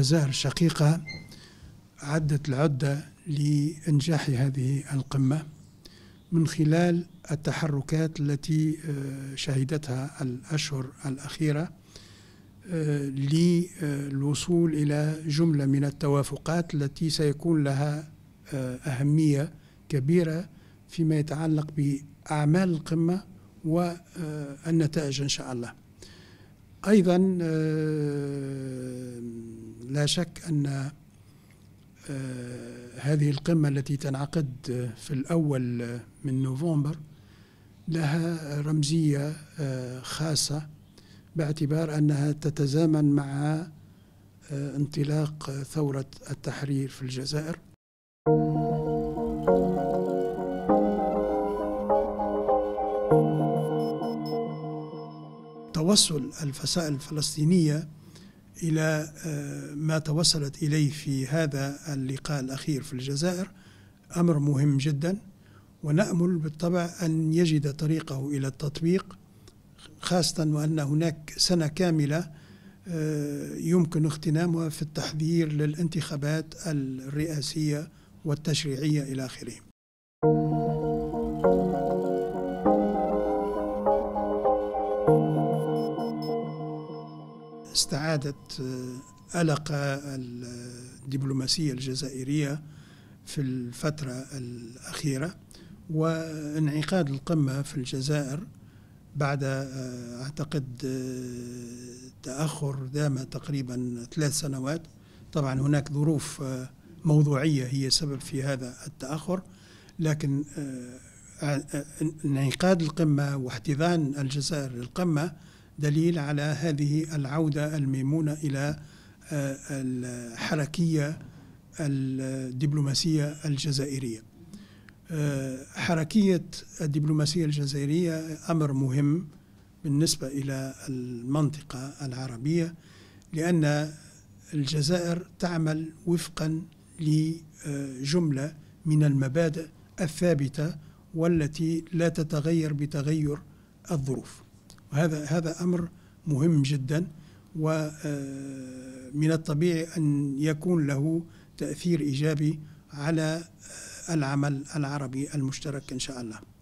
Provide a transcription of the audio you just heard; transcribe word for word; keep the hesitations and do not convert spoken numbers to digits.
الجزائر الشقيقة عدت العدة لإنجاح هذه القمة من خلال التحركات التي شهدتها الأشهر الأخيرة للوصول إلى جملة من التوافقات التي سيكون لها أهمية كبيرة فيما يتعلق بأعمال القمة والنتائج إن شاء الله. أيضا لا شك أن هذه القمة التي تنعقد في الأول من نوفمبر لها رمزية خاصة باعتبار أنها تتزامن مع انطلاق ثورة التحرير في الجزائر. توصل الفصائل الفلسطينية إلى ما توصلت إليه في هذا اللقاء الأخير في الجزائر أمر مهم جدا، ونأمل بالطبع أن يجد طريقه إلى التطبيق، خاصة وأن هناك سنة كاملة يمكن اغتنامها في التحضير للانتخابات الرئاسية والتشريعية إلى آخره. استعادت ألقة الدبلوماسية الجزائرية في الفترة الأخيرة، وانعقاد القمة في الجزائر بعد أعتقد تأخر دام تقريبا ثلاث سنوات. طبعا هناك ظروف موضوعية هي سبب في هذا التأخر، لكن انعقاد القمة واحتضان الجزائر للقمة دليل على هذه العودة الميمونة إلى الحركية الدبلوماسية الجزائرية. حركية الدبلوماسية الجزائرية أمر مهم بالنسبة إلى المنطقة العربية، لأن الجزائر تعمل وفقا لجملة من المبادئ الثابتة والتي لا تتغير بتغير الظروف، وهذا هذا أمر مهم جدا، ومن الطبيعي أن يكون له تأثير إيجابي على العمل العربي المشترك إن شاء الله.